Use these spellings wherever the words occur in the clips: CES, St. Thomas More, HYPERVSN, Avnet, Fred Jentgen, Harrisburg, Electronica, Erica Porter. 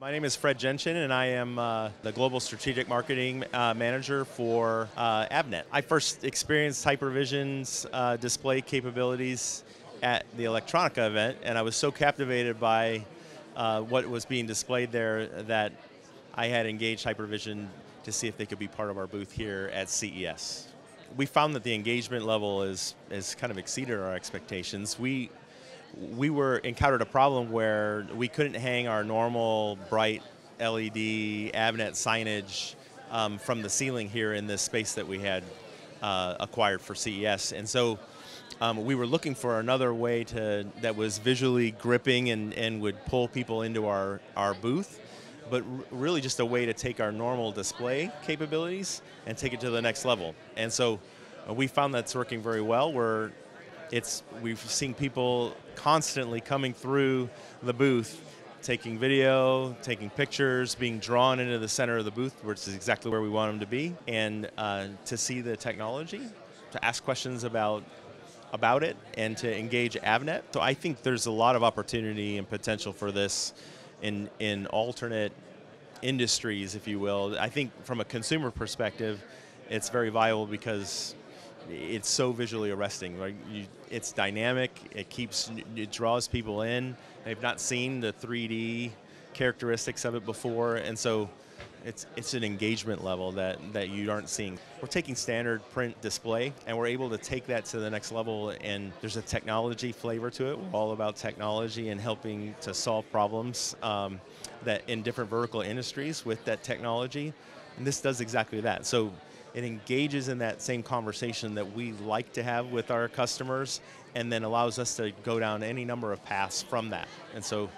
My name is Fred Jentgen, and I am the Global Strategic Marketing Manager for Avnet. I first experienced HYPERVSN's display capabilities at the Electronica event, and I was so captivated by what was being displayed there that I had engaged HYPERVSN to see if they could be part of our booth here at CES. We found that the engagement level has kind of exceeded our expectations. We encountered a problem where we couldn't hang our normal bright LED Avnet signage from the ceiling here in this space that we had acquired for CES, and so we were looking for another way that was visually gripping and would pull people into our booth, but really just a way to take our normal display capabilities and take it to the next level. And so we found that's working very well. We've seen people constantly coming through the booth, taking video, taking pictures, being drawn into the center of the booth, which is exactly where we want them to be, and to see the technology, to ask questions about it, and to engage Avnet. So I think there's a lot of opportunity and potential for this in alternate industries, if you will. I think from a consumer perspective, it's very viable because it's so visually arresting, right? It's dynamic, it draws people in. They've not seen the 3D characteristics of it before, and so it's an engagement level that you aren't seeing. We're taking standard print display, and we're able to take that to the next level, and there's a technology flavor to it. We're all about technology and helping to solve problems that in different vertical industries with that technology, and this does exactly that. So it engages in that same conversation that we like to have with our customers, and then allows us to go down any number of paths from that. And so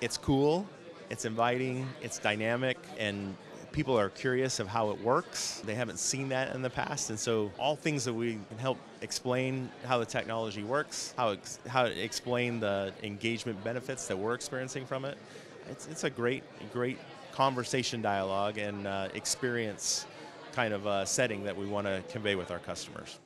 it's cool, it's inviting, it's dynamic, and people are curious of how it works. They haven't seen that in the past, and so all things that we can help explain how the technology works, how to explain the engagement benefits that we're experiencing from it. It's a great conversation, dialogue, and experience kind of setting that we want to convey with our customers.